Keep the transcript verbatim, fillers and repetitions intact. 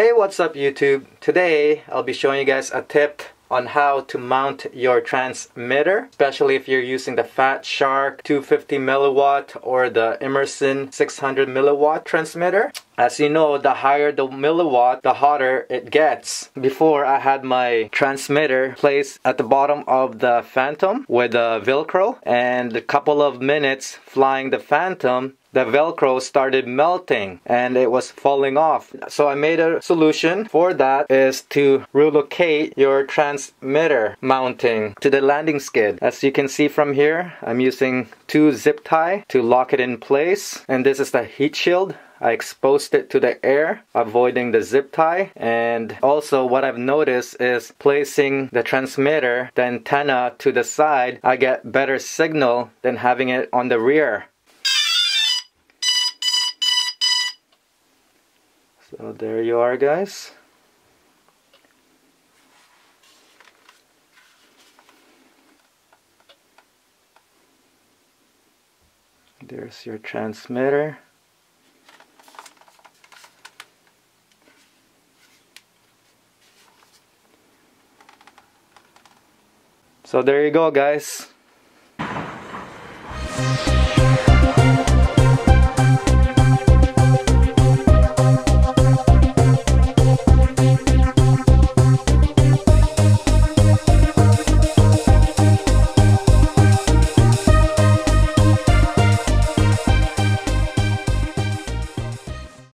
Hey, what's up YouTube? Today I'll be showing you guys a tip on how to mount your transmitter, especially if you're using the Fat Shark two hundred fifty milliwatt or the Immersion six hundred milliwatt transmitter. As you know, the higher the milliwatt, the hotter it gets. Before, I had my transmitter placed at the bottom of the Phantom with a Velcro, and a couple of minutes flying the Phantom, the Velcro started melting and it was falling off. So I made a solution for that is to relocate your transmitter mounting to the landing skid. As you can see from here, I'm using two zip tie to lock it in place, and this is the heat shield. I exposed it to the air, avoiding the zip tie. And also what I've noticed is placing the transmitter, the antenna to the side, I get better signal than having it on the rear. So there you are, guys. There's your transmitter. So there you go, guys.